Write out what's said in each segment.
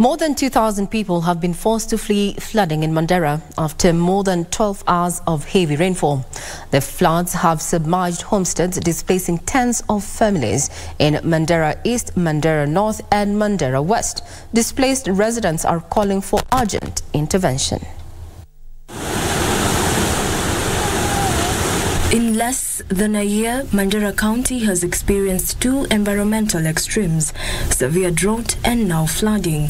More than 2,000 people have been forced to flee flooding in Mandera after more than 12 hours of heavy rainfall. The floods have submerged homesteads, displacing tens of families in Mandera East, Mandera North and Mandera West. Displaced residents are calling for urgent intervention. In less than a year, Mandera County has experienced two environmental extremes, severe drought and now flooding.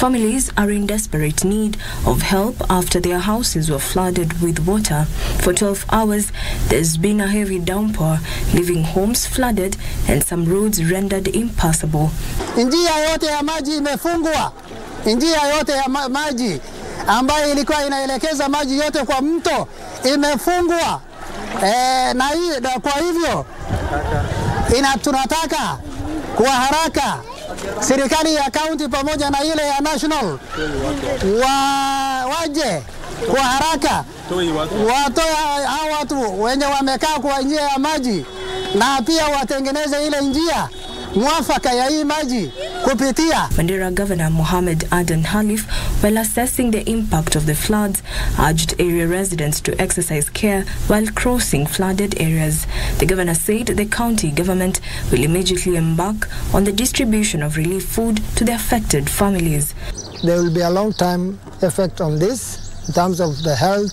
Families are in desperate need of help after their houses were flooded with water. For 12 hours, there's been a heavy downpour, leaving homes flooded and some roads rendered impassable. Njia yote ya maji imefungwa. Njia yote ya maji ambayo ilikuwa inaelekeza maji yote kwa mto imefungwa. Kwa hivyo tunataka kwa haraka serikali ya county pamoja na ile ya national waje kwa haraka watoe hao watu wenye wamekaa kwa njia ya maji, na pia watengeneze ile njia mwafaka ya hii maji kupitia. Mandera Governor Mohammed Aden Halif, while assessing the impact of the floods, urged area residents to exercise care while crossing flooded areas. The governor said the county government will immediately embark on the distribution of relief food to the affected families. There will be a long-term effect on this in terms of the health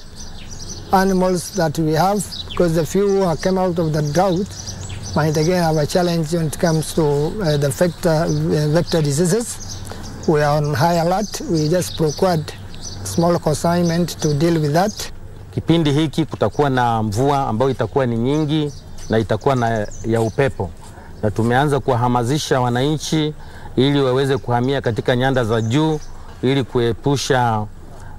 animals that we have, because the few who came out of the drought might again have a challenge when it comes to the vector diseases. We are on high alert. We just procured small consignment to deal with that. Kipindi hiki kutakuwa na mvua ambayo itakuwa ni nyingi na itakuwa na ya upepo, na tumeanza kuwahamasisha wananchi ili waweze kuhamia katika nyanda za juu ili kuepusha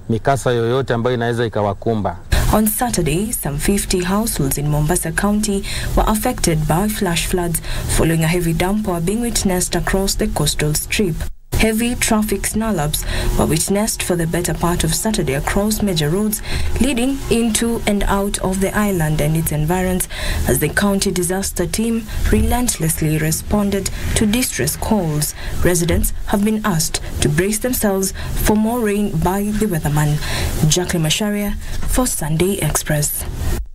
mikasa yoyote ambayo inaweza ikawakumba. On Saturday, some 50 households in Mombasa County were affected by flash floods following a heavy downpour being witnessed across the coastal strip. Heavy traffic snarl-ups were witnessed for the better part of Saturday across major roads leading into and out of the island and its environs, as the county disaster team relentlessly responded to distress calls. Residents have been asked to brace themselves for more rain by the weatherman. Jacqueline Macharia for Sunday Express.